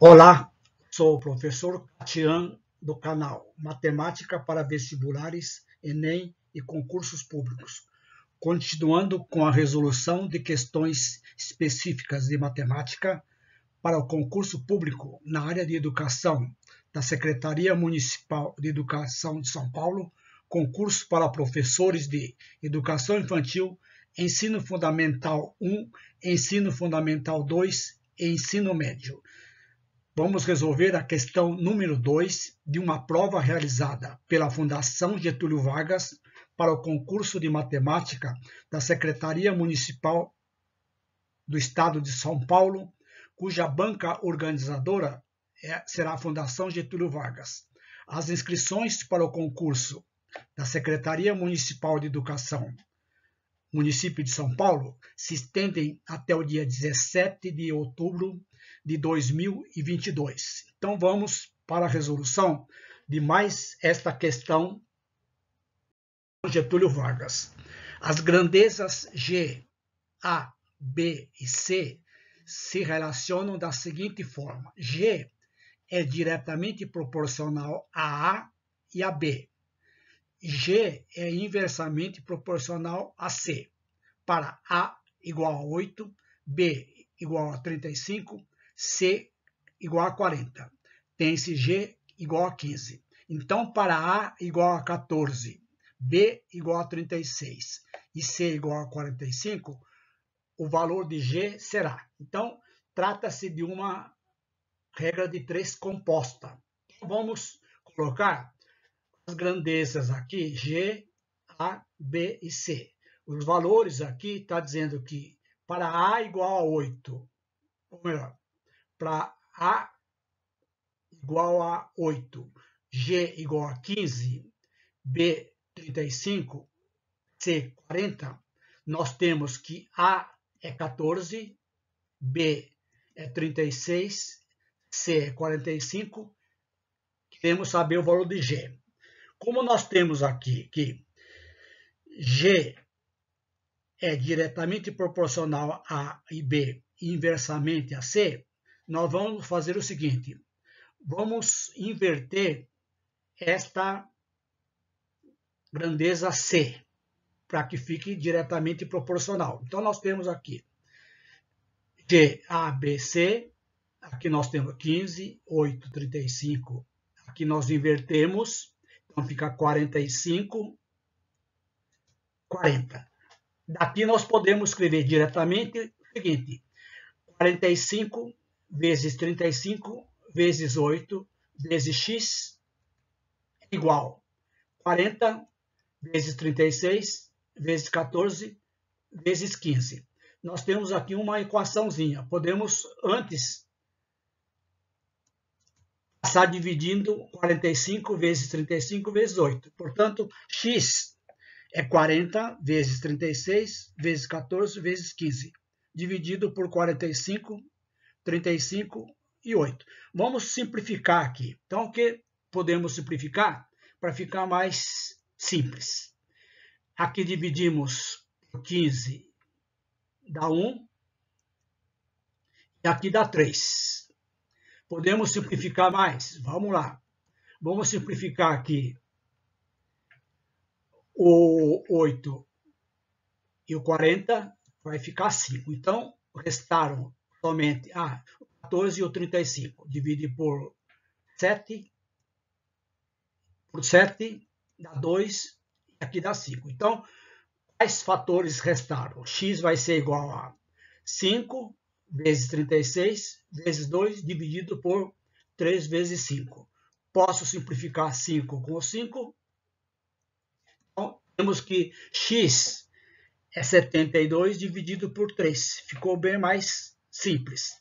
Olá, sou o professor Catian do canal Matemática para Vestibulares, Enem e Concursos Públicos, continuando com a resolução de questões específicas de matemática para o concurso público na área de educação da Secretaria Municipal de Educação de São Paulo, concurso para professores de Educação Infantil, Ensino Fundamental 1, Ensino Fundamental 2 e Ensino Médio. Vamos resolver a questão número 2 de uma prova realizada pela Fundação Getúlio Vargas para o concurso de matemática da Secretaria Municipal do Estado de São Paulo, cuja banca organizadora será a Fundação Getúlio Vargas. As inscrições para o concurso da Secretaria Municipal de Educação, município de São Paulo, se estendem até o dia 17 de outubro de 2022. Então vamos para a resolução de mais esta questão do Getúlio Vargas. As grandezas G, A, B e C se relacionam da seguinte forma: G é diretamente proporcional a e a B. G é inversamente proporcional a C. Para A igual a 8, B igual a 35, C igual a 40. Tem-se G igual a 15. Então, para A igual a 14, B igual a 36 e C igual a 45, o valor de G será. Então, trata-se de uma regra de 3 composta. Vamos colocar as grandezas aqui, G, A, B e C. Os valores aqui está dizendo que para A igual a 8, ou melhor, para A igual a 8, G igual a 15, B 35, C 40, nós temos que A é 14, B é 36, C é 45, queremos saber o valor de G. Como nós temos aqui que G é diretamente proporcional a A e B e inversamente a C, nós vamos fazer o seguinte: vamos inverter esta grandeza C para que fique diretamente proporcional. Então, nós temos aqui G, A, B, C, aqui nós temos 15, 8, 35, aqui nós invertemos. Então, fica 45, 40. Daqui nós podemos escrever diretamente o seguinte: 45 vezes 35 vezes 8 vezes x é igual 40 vezes 36 vezes 14 vezes 15. Nós temos aqui uma equaçãozinha. Podemos antes passar dividindo 45 vezes 35 vezes 8. Portanto, x é 40 vezes 36 vezes 14 vezes 15, dividido por 45, 35 e 8. Vamos simplificar aqui. Então, o que podemos simplificar para ficar mais simples? Aqui dividimos por 15, dá 1, e aqui dá 3. Podemos simplificar mais? Vamos lá. Vamos simplificar aqui o 8 e o 40, vai ficar 5. Então, restaram somente o 14 e o 35. Divide por 7. Por 7 dá 2 e aqui dá 5. Então, quais fatores restaram? X vai ser igual a 5 vezes 36, vezes 2, dividido por 3 vezes 5. Posso simplificar 5 com 5. Então, temos que x é 72 dividido por 3. Ficou bem mais simples.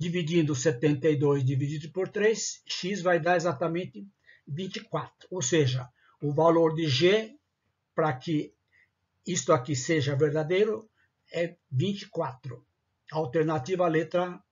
Dividindo 72 dividido por 3, x vai dar exatamente 24. Ou seja, o valor de G, para que isto aqui seja verdadeiro, é 24. Alternativa letra